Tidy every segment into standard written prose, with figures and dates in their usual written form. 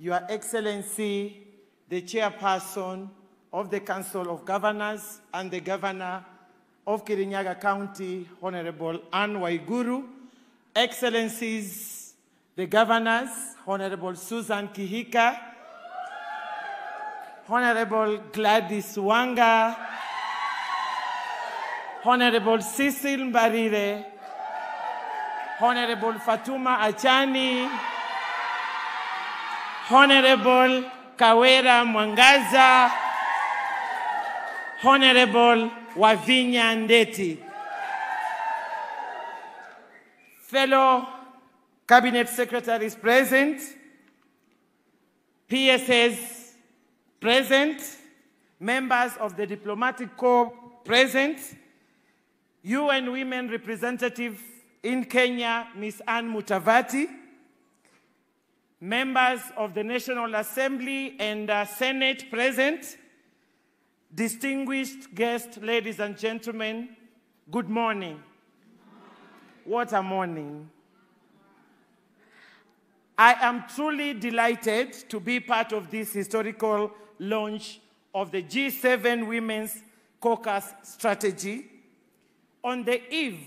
Your Excellency, the Chairperson of the Council of Governors and the Governor of Kirinyaga County, Honorable Anne Waiguru, Excellencies, the Governors, Honorable Susan Kihika, Honorable Gladys Wanga, Honorable Cecil Mbarire, Honorable Fatuma Achani, Honorable Kawera Mwangaza, Honorable Wavinya Ndeti. Fellow Cabinet Secretaries present, PSS present, members of the Diplomatic Corps present, UN Women Representative in Kenya, Ms. Anne Mutavati, members of the National Assembly and Senate present, distinguished guests, ladies and gentlemen, good morning. What a morning. I am truly delighted to be part of this historical launch of the G7 Women's Caucus Strategy on the eve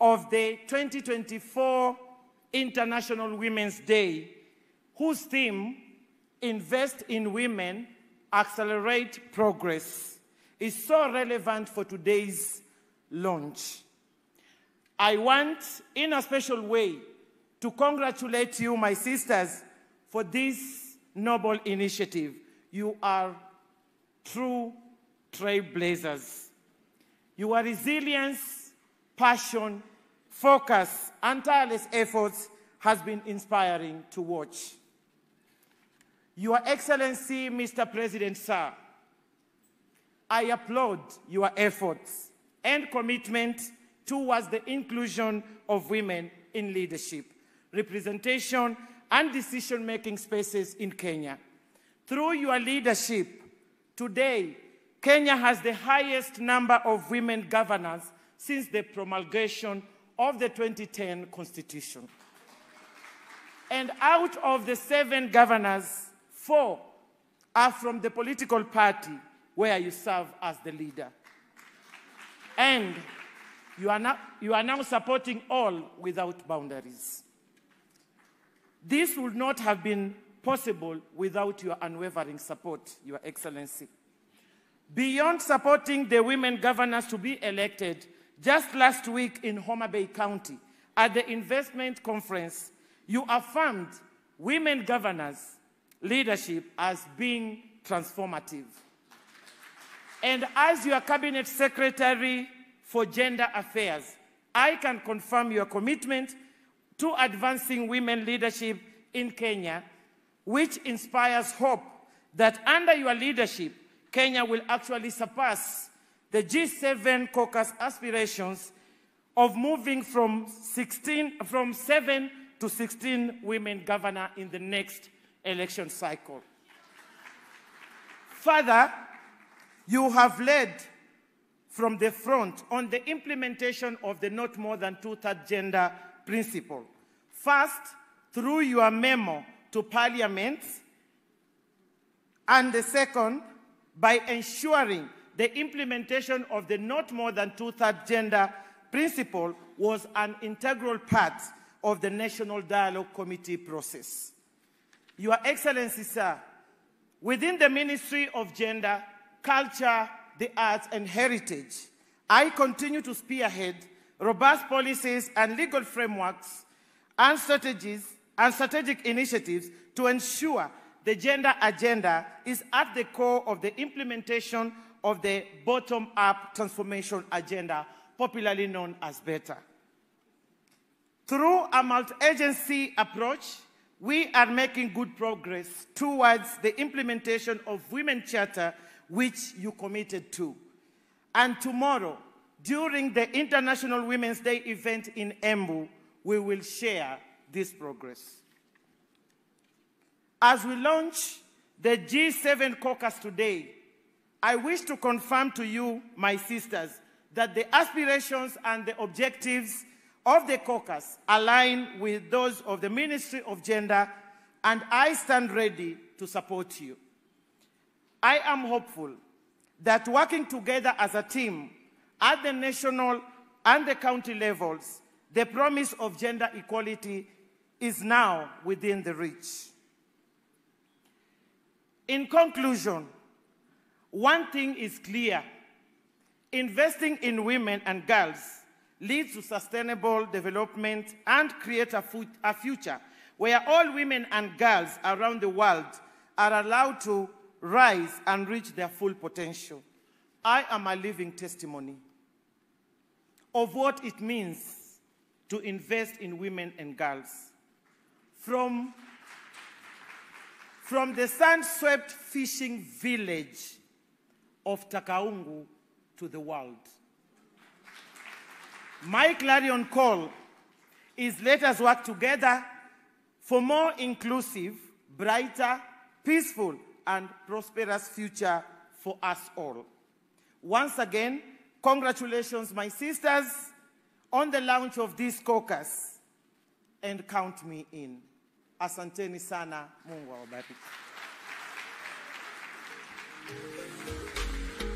of the 2024 International Women's Day, whose theme, Invest in Women, Accelerate Progress, is so relevant for today's launch. I want, in a special way, to congratulate you, my sisters, for this noble initiative. You are true trailblazers. Your resilience, passion, focus, and tireless efforts has been inspiring to watch. Your Excellency, Mr. President, sir, I applaud your efforts and commitment towards the inclusion of women in leadership, representation, and decision-making spaces in Kenya. Through your leadership, today, Kenya has the highest number of women governors since the promulgation of the 2010 Constitution. And out of the 7 governors, 4 are from the political party where you serve as the leader. And you are now supporting all without boundaries. This would not have been possible without your unwavering support, Your Excellency. Beyond supporting the women governors to be elected, just last week in Homa Bay County, at the investment conference, you affirmed women governors' leadership as being transformative. And as your Cabinet Secretary for Gender Affairs, I can confirm your commitment to advancing women leadership in Kenya, which inspires hope that under your leadership, Kenya will actually surpass the G7 caucus aspirations of moving from 7 to 16 women governors in the next election cycle. Further, you have led from the front on the implementation of the not more than two-thirds gender principle. First, through your memo to Parliament, and the second, by ensuring the implementation of the not more than two-thirds gender principle was an integral part of the National Dialogue Committee process. Your Excellency, sir, within the Ministry of Gender, Culture, the Arts, and Heritage, I continue to spearhead robust policies and legal frameworks and strategies and strategic initiatives to ensure the gender agenda is at the core of the implementation of the bottom-up transformation agenda, popularly known as BETTER. Through a multi-agency approach, we are making good progress towards the implementation of Women's Charter, which you committed to. And tomorrow, during the International Women's Day event in Embu, we will share this progress. As we launch the G7 caucus today, I wish to confirm to you, my sisters, that the aspirations and the objectives of the caucus align with those of the Ministry of Gender, and I stand ready to support you. I am hopeful that working together as a team at the national and the county levels, the promise of gender equality is now within the reach. In conclusion, one thing is clear. Investing in women and girls leads to sustainable development and creates a future where all women and girls around the world are allowed to rise and reach their full potential. I am a living testimony of what it means to invest in women and girls. From the sun-swept fishing village of Takaungu to the world. My clarion call is let us work together for more inclusive, brighter, peaceful, and prosperous future for us all. Once again, congratulations, my sisters, on the launch of this caucus, and count me in. Asanteni sana, Mungu awabariki.